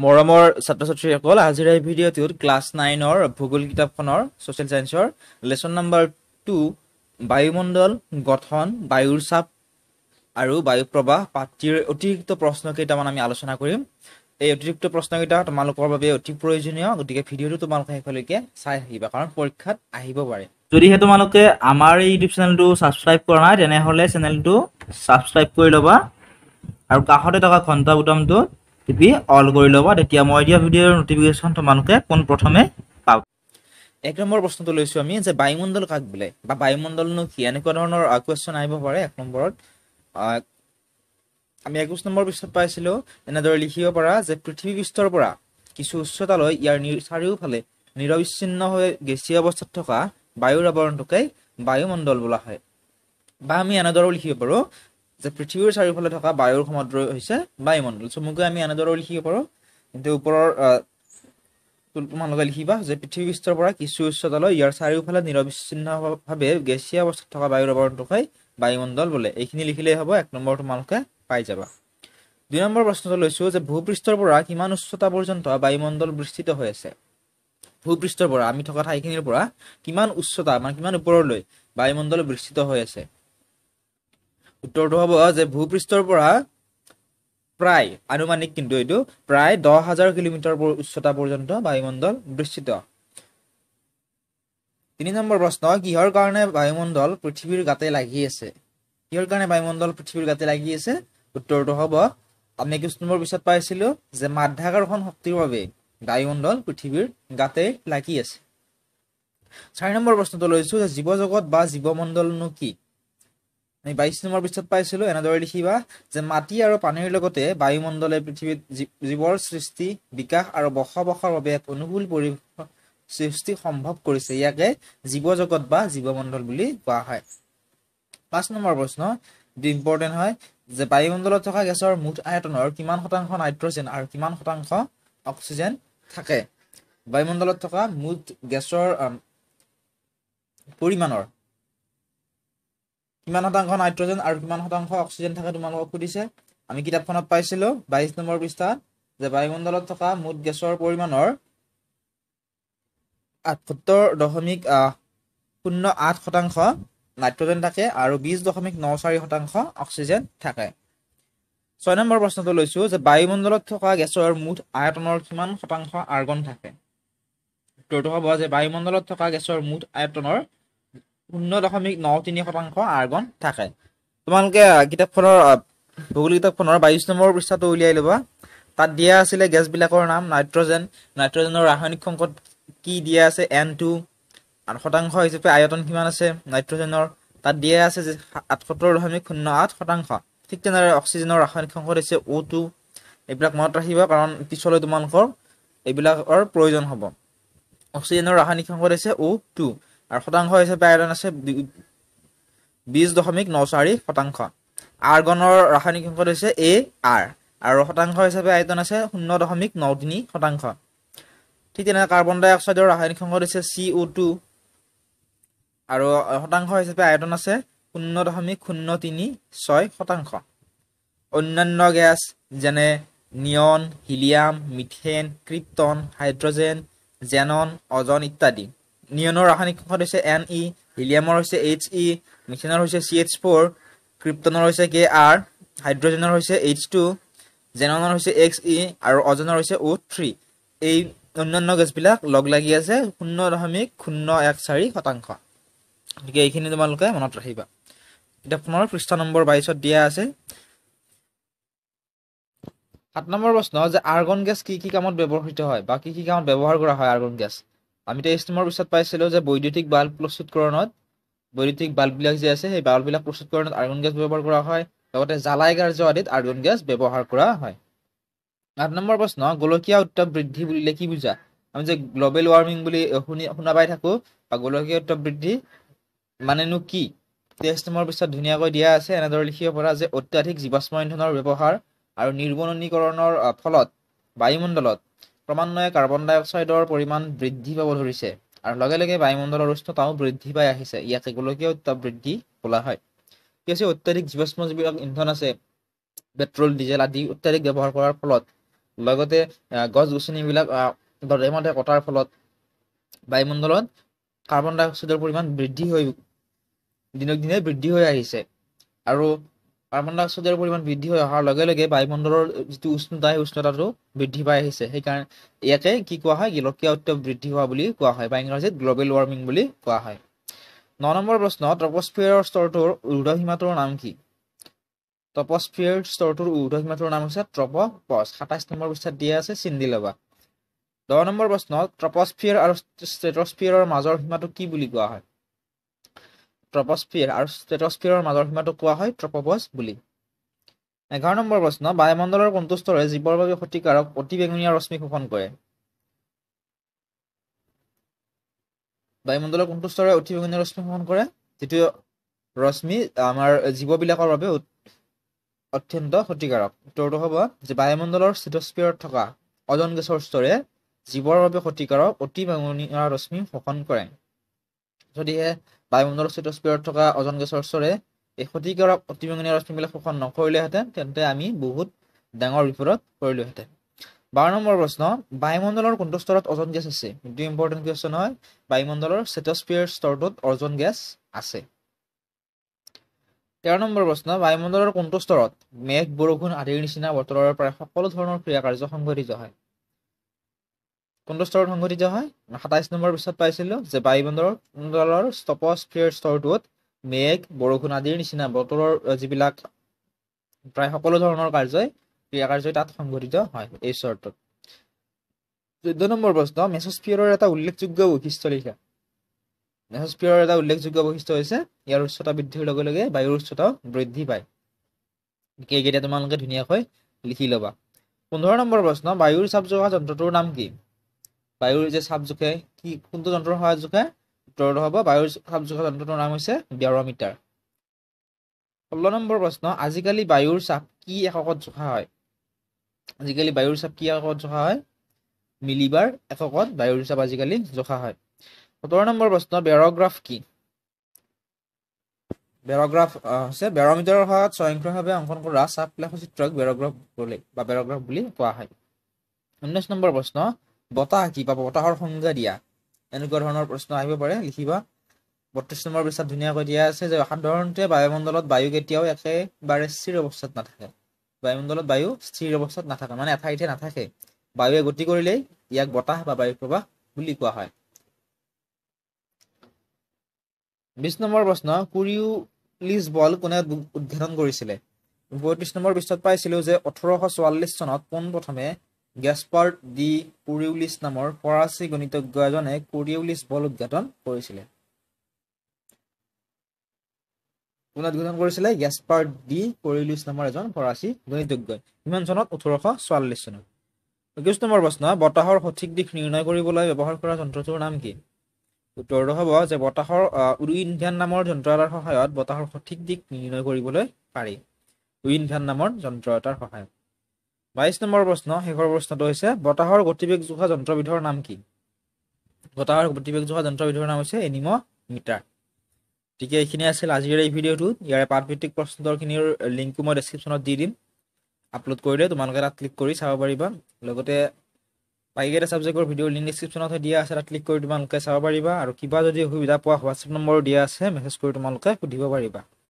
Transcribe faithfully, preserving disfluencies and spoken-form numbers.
मोरमोर छात्र छात्रीसकल आजिर ए भिडिओटित class nine और भूगोल किताबखনৰ सोशल साइंसर लेसन नम्बर टू वायुमंडल गठन वायुर चाप और वायु प्रवाह पाठ्यर अतिरिक्त प्रश्न केइटामान आमी आलोचना करिम। এই অতিরিক্ত প্রশ্নকেইটা তোমালোকৰ বাবে অতি প্ৰয়োজনীয়, গতিকে ভিডিওটো তোমালোকে শেষলৈকে চাই আহিবা, কাৰণ পৰীক্ষাত আহিব পাৰে। যদিহে তোমালোকে আমাৰ এই ইউটিউব চেনেলটো সাবস্ক্ৰাইব কৰা নাই তেনে হলে চেনেলটো সাবস্ক্ৰাইব কৰি লবা আৰু কাষতে থকা ঘণ্টা বুটামটো টিপি অল কৰি লবা, তেতিয়া মই দিয়া ভিডিওৰ নোটিফিকেশন তোমালোকে কোন প্ৰথমে পাবা। এক নম্বৰ প্ৰশ্নটো লৈছো আমি যে বায়ুমণ্ডল কাক বোলে বা বায়ুমণ্ডলনো কি, এনেকুৱা ধৰণৰ কোৱেশ্চন আহিব পাৰে। এক নম্বৰত आमी एकुश नम्बर पृष्ठत पाइछिलो एनादरे लिखिब पारा जे पृथ्वी पृष्ठर परा किछु उच्चतालै इयार चारियोफाले निरबिच्छिन्न हये गेसीय अवस्थात थका वायुर आवरणटुके वायुमण्डल बोला हय। बा आमी एनादरे लिखिब पारो जे पृथ्वीर चारियोफाले थका वायुर समद्र हइसे वायुमण्डल। चमुके आमी एनादरे लिखिब पारो किन्तु उपरर तुलनामूलक लिखिबा जे पृथ्वी पृष्ठर परा किछु उच्चतालै इयार चारियोफाले निरबिच्छिन्नभावे गेसीय अवस्थात थका वायुर आवरणटुके वायुमण्डल बोले। एइखिनि लिखिले हब, एक नम्बर तुमलोके पाई जाबा। दुई नम्बर प्रश्न लैसो जे भूपृष्ठर परा किमान उच्चता पर्यन्त वायुमण्डल विस्तृत हो आछे। भूपृष्ठर परा आमी थका ठाइखिनिर परा किमान उच्चता मान किमान उपरलै वायुमण्डल विस्तृत हो आछे। उत्तरটো হ'ব যে ভূপৃষ্ঠৰ পৰা প্ৰায় আনুমানিক কিন্তু এইটো প্ৰায় দহ হাজাৰ কিলোমিটাৰ উচ্চতা পৰ্যন্ত वायुमण्डल विस्तृत। তিনি নম্বৰ প্ৰশ্ন, কিহৰ কাৰণে वायुमण्डल পৃথিৱীৰ গাতে লাগি আছে? কিহৰ কাৰণে বায়ুমণ্ডল পৃথিৱীৰ গাতে লাগি আছে? উত্তৰটো হ'ব আমি কিছু নম্বৰ পিছত পাইছিলো যে মাধ্যাকৰ্ষণ শক্তিৰ বাবে বায়ুমণ্ডল পৃথিৱীৰ গাতে লাগি আছে। চাৰি নম্বৰ প্ৰশ্নটো লৈছো যে জীৱজগত বা জীৱমণ্ডলনো কি? আমি বাইশ নম্বৰ পিছত পাইছিলো এনেদৰে লিখিবা যে মাটি আৰু পানীৰ লগতে বায়ুমণ্ডলে পৃথিৱীত জীৱৰ সৃষ্টি বিকাশ আৰু বসবাসৰ বাবে এক অনুকূল পৰিৱেশ সৃষ্টি সম্ভৱ কৰিছে, ইয়াকে জীৱজগত বা জীৱমণ্ডল বুলি কোৱা হয়। পাঁচ নম্বৰ প্ৰশ্ন ইম্পৰ্টেণ্ট হয় যে বায়ুমণ্ডলত থকা গেছৰ মুঠ আয়তনৰ কিমান শতাংশ নাইট্ৰজেন আৰু কিমান শতাংশ অক্সিজেন থাকে? বায়ুমণ্ডলত থকা মুঠ গেছৰ পৰিমাণৰ কিমান শতাংশ নাইট্ৰজেন আৰু কিমান শতাংশ অক্সিজেন থাকে তোমালোকক সুধিছে। আমি কিতাপখনত পাইছিলো বাইশ নম্বৰ পৃষ্ঠাত যে বায়ুমণ্ডলত থকা মুঠ গেছৰ পৰিমাণৰ আঠসত্তৰ দশমিক শূন্য আঠ শতাংশ नाइट्रोजेन থাকে আৰু বিশ দশমিক নয় চাৰি শতাংশ অক্সিজেন থাকে। ছয় নম্বৰ প্ৰশ্নটো লৈছো যে বায়ুমণ্ডলত থকা গেছৰ মুঠ আয়তনৰ কিমান শতাংশ আৰ্গন থাকে? উত্তৰটো হ'ব যে বায়ুমণ্ডলত থকা গেছৰ মুঠ আয়তনৰ শূন্য দশমিক নয় তিনি শতাংশ আৰ্গন থাকে। তোমালোকে কিতাপখনৰ ভূগোল কিতাপখনৰ বাইশ নম্বৰ পৃষ্ঠাটো উলিয়াই ল'বা, তাত দিয়া আছিল গেছবিলাকৰ নাম। নাইট্ৰজেন নাইট্ৰজেনৰ ৰাসায়নিক সংকেত কি দিয়া আছে এন টু আৰু শতাংশ হিচাপে আয়তন কিমান আছে নাইট্ৰজেনৰ, তাত দিয়া আছে যে সাতসত্তৰ দশমিক শূন্য আঠ শতাংশ। ঠিক তেনেদৰে অক্সিজেনৰ ৰাসায়নিক সংকেত হৈছে অ' টু। এইবিলাক মনত ৰাখিবা, কাৰণ পিছলৈ তোমালোকৰ এইবিলাকৰ প্ৰয়োজন হ'ব। অক্সিজেনৰ ৰাসায়নিক সংকেত হৈছে অ' টু আৰু শতাংশ হিচাপে আয়তন আছে বিশ দশমিক নয় চাৰি শতাংশ। আৰ্গনৰ ৰাসায়নিক সংকেত হৈছে এ আৰ আৰু শতাংশ হিচাপে আয়তন আছে শূন্য দশমিক নয় তিনি শতাংশ। ঠিক তেনেদৰে কাৰ্বন ডাই অক্সাইডৰ ৰাসায়নিক সংকেত হৈছে চি অ' টু আৰু শতাংশ হিচাপে আয়তন আছে শূন্য দশমিক শূন্য তিনি ছয় শতাংশ। অন্যান্য গ্যাস যেনে neon, helium, methane, krypton, hydrogen, xenon, ozone ইত্যাদি। নিয়নৰ ৰাসায়নিক সংকেত হৈছে এন ই, হিলিয়ামৰ হৈছে এইচ ই, মিথেনৰ হৈছে চি এইচ ফ'ৰ, ক্ৰিপ্টনৰ হৈছে কে আৰ, হাইড্ৰোজেনৰ হৈছে এইচ টু, জেননৰ হৈছে এক্স ই আৰু অজনৰ হৈছে অ' থ্ৰী। এই অন্যান্য গ্যাসবিলাক লগ লাগি আছে শূন্য দশমিক শূন্য এক চাৰি শতাংশ। গতিকে এইখিনি তোমালোকে মনত ৰাখিবা। কিতাপখনৰ পৃষ্ঠা নম্বৰ বাইশত দিয়া আছে। সাত নম্বৰ প্ৰশ্ন যে আৰ্গন গেছ কি কি কামত ব্যৱহৃত হয় বা কি কি কামত ব্যৱহাৰ কৰা হয় আৰ্গন গেছ? আমি তেইছ নম্বৰ পৃষ্ঠাত পাইছিলো যে বৈদ্যুতিক বাল্ব প্ৰস্তুতকৰণত, বৈদ্যুতিক বাল্ববিলাক যে আছে সেই বাল্ববিলাক প্ৰস্তুতকৰণত আৰ্গন গেছ ব্যৱহাৰ কৰা হয়, লগতে জ্বালাই কাৰ্য আদিত আৰ্গন গেছ ব্যৱহাৰ কৰা হয়। আঠ নম্বৰ প্ৰশ্ন গোলকীয় উত্তাপ বৃদ্ধি বুলিলে কি বুজা? আমি যে গ্ল'বেল ৱাৰ্মিং বুলি শুনি শুনা পাই থাকো বা গোলকীয় উত্তাপ বৃদ্ধি मानेनो कि? तेईस नम्बर पृष्ठत धुनियाকৈ দিয়া আছে এনেদৰে লিখিব পৰা যে অত্যাধিক জীৱাশ্ম ইন্ধনৰ ব্যৱহাৰ আৰু নিৰ্বননীকৰণৰ ফলত বায়ুমণ্ডলত ক্ৰমান্বয়ে কাৰ্বন ডাই অক্সাইডৰ পৰিমাণ বৃদ্ধি পাব ধৰিছে আৰু লগে লগে বায়ুমণ্ডলৰ উষ্ণতাও বৃদ্ধি পাই আহিছে, ইয়াকে গোলকীয় উত্তাপ বৃদ্ধি বোলা হয়। কি হৈছে, অত্যাধিক জীৱাশ্ম যিবিলাক ইন্ধন আছে পেট্ৰল, ডিজেল আদি অত্যাধিক ব্যৱহাৰ কৰাৰ ফলত লগতে গছ গছনিবিলাক দৰেমতে কটাৰ ফলত বায়ুমণ্ডলত কাৰ্বন ডাই অক্সাইডৰ পৰিমাণ বৃদ্ধি হৈ দিনক দিনে বৃদ্ধি হৈ আহিছে আৰু কাৰ্বন ডাই অক্সাইডৰ পৰিমাণ বৃদ্ধি হৈ অহাৰ লগে লগে বায়ুমণ্ডলৰ যিটো উষ্ণতা উষ্ণতাটো বৃদ্ধি পাই আহিছে সেই কাৰণে ইয়াকে কি কোৱা হয় গোলকীয় উত্তাপ বৃদ্ধি হোৱা বুলি কোৱা হয় বা ইংৰাজীত গ্লোবাল ওয়াৰ্মিং বুলি কোৱা হয়। नौ नम्बर प्रश्न ट्रोपोस्फियर स्तरटोर ऊर्ध्वसीमाटोर नाम कि ट्रोपोस्फियर स्तरटोर ऊर्ध्वसीमाटोर नाम है ट्रोपोपॉज। सत्ताईस नम्बर पृष्ठत दिया আছে सिंदिलवा। दस नम्बर प्रश्न ट्रोपोस्फियर और स्ट्रेटोस्फियर মাজৰ সীমাটো কি বুলি কোৱা হয় ट्रोपोस्फियर और स्ट्रेटोस्फियर মাজৰ সীমাটো কোৱা হয় ट्रोपोपॉज বুলি। एगारो नम्बर प्रश्न বায়ুমণ্ডলৰ কোনটো স্তৰে জীৱৰ বাবে ক্ষতিকাৰক অতিবেঙুনীয়া ৰশ্মি শোষণ কৰে বায়ুমণ্ডলৰ কোনটো স্তৰে অতিবেঙুনীয়া ৰশ্মি শোষণ কৰে যিটো ৰশ্মি আমাৰ জীৱবিলাকৰ বাবে অত্যন্ত ক্ষতিকাৰক। উত্তৰটো হ'ব যে বায়ুমণ্ডলৰ স্ট্ৰেটস্ফিয়াৰত থকা অজন গেছৰ স্তৰে জীৱৰ বাবে ক্ষতিকাৰক অতিবেঙুনীয়া ৰশ্মি শোষণ কৰে। যদিহে বায়ুমণ্ডলৰ স্ট্ৰেটস্ফিয়াৰত থকা অজন গেছৰ স্তৰে এই ক্ষতিকাৰক অতিবেঙুনীয়া ৰশ্মিবিলাক শোষণ নকৰিলেহেঁতেন তেন্তে আমি বহুত ডাঙৰ বিপদত পৰিলোহেঁতেন। बारह नम्बर प्रश्न वायुमंडल कोनটো स्तৰত ओजोन गैस আছে इट इम्पर्टेन्ट क्वेश्चन হয় वायुमंडলৰ স্ট্ৰেটস্ফিয়াৰ স্তৰটোত ओजोन गैस আছে। तेरह नम्बर प्रश्न वायुमंडলৰ কোনটো স্তৰত মেঘ বৰষুণ আদিৰ নিচিনা বতৰৰ প্ৰায় সকলো ধৰণৰ ক্ৰিয়া কাৰ্য সংঘটিত হয় কোনটো স্তৰত সংঘটিত হয় सत्ताईस নম্বৰ পৃষ্ঠাত পাইছিলো যে বায়ুমণ্ডলৰ ট্ৰোপোস্ফিয়াৰ স্তৰটোত মেঘ বৰষুণ আদিৰ নিচিনা বতৰৰ যিবিলাক প্ৰায় সকলো ধৰণৰ কাৰ্যই क्रिया कार्य तक संघटित है शर्त। चौदह नम्बर प्रश्न मेसोस्फियर एट उल्लेख्य वैशिष्ट्य लिखा मेसोस्फियर एट उल्लेख्य वैशिष्ट्य यार उच्चता बृद्धिर लगे वायुर उच्चता बृद्धि पाए क्या तुम लोग धुनिया लिखि लबा। पंद्रह नम्बर प्रश्न वायुर चाप जोखा जंत्रटोर नाम कि वायुर चाप जोखे कि कोनটো जंत्र सहायत जोखे उत्तर हम वायुर चाप जोखा जंत्रटोर नाम है बेरोमीटर। षोल्ल नम्बर प्रश्न आजिकाली वायुर चाप कि एकक जोखा है आजिकाली वायुर चाप कि एककत जोखा है मिलिबार एककत वायुर चाप आजिकाली जोखा है। सत्रह नम्बर प्रश्न बेरोग्राफ कि बेरोग्राफ से बेरोमीटर सहायत स्वयंक्रियभावे अंकन कर चाप लेखचित्रक बेरोग्राफ बेरोग्राफ बुली कोवा है। उन्नीस नम्बर प्रश्न बताह कि बताहर संज्ञा दिया एनेকুৱা ধৰণৰ प्रश्न আহিব পাৰে লিখিবা। बत्रीस नम्बर पृष्ठ धुनियाको दिया আছে যে সাধাৰণতে বায়ুমণ্ডলত বায়ু কেতিয়াও একেবাৰে স্থিৰ অৱস্থাত নাথাকে বায়ুমণ্ডলত বায়ু স্থিৰ অৱস্থাত নাথাকে মানে এঠাইতে নাথাকে বায়ুৱে গতি কৰিলে ইয়াক বতাহ বা বায়ু প্ৰবাহ বুলি কোৱা হয়। বিশ নম্বৰ প্ৰশ্ন কুৰিউলিছ বল কোনে উদ্ঘাটন কৰিছিল বত্ৰিশ নম্বৰ পৃষ্ঠত পাইছিল যে अठारह सौ चौवालीस চনত পোনপ্ৰথমে গেছপাৰ্ড ডি কুৰিউলিছ নামৰ ফৰাচী গণিতজ্ঞ এজনে কুৰিউলিছ বল উদ্ঘাটন কৰিছিল উদ্ঘাটন কৰিছিলে গেছপাৰ্ড ডি কুৰিউলিছ নামৰ এজন ফৰাচী গণিতজ্ঞ ইমান চনত अठारह सौ चौवालीस চনত। একৈশ নম্বৰ প্ৰশ্ন বতাহৰ সঠিক দিশ নিৰ্ণয় কৰিবলৈ ব্যৱহাৰ কৰা যন্ত্ৰটোৰ নাম কি উত্তৰটো হ'ব যে বতাহৰ উইণ্ড ভেন নামৰ যন্ত্ৰ এটাৰ সহায়ত বতাহৰ সঠিক দিশ নিৰ্ণয় কৰিবলৈ পাৰি উইণ্ড ভেন নামৰ যন্ত্ৰ এটাৰ সহায়ত। বাইশ নম্বৰ প্ৰশ্ন শেষৰ প্ৰশ্নটো হৈছে বতাহৰ গতিবেগ জোখা যন্ত্ৰবিধৰ নাম কি বতাহৰ গতিবেগ জোখা যন্ত্ৰবিধৰ নাম হৈছে এনিমোমিটাৰ। ठीक है ये आज आजिर यह भिडिओ यार पाठभित्तिक प्रश्नोत्तर लिंक को मैं डेस्क्रिप्शन दी दीम आपलोड कर तुम लोग तक क्लिक कर चाब पारा बाईक सब्जेक्टर भिडिओ लिंक डेस्क्रिप्शन दिया तक क्लिक कर तुम लोग चाब पारा और क्या जो असुविधा पा ह्वाट्सएप नम्बर दिया मेसेज कर तुम लोग सूध पारा।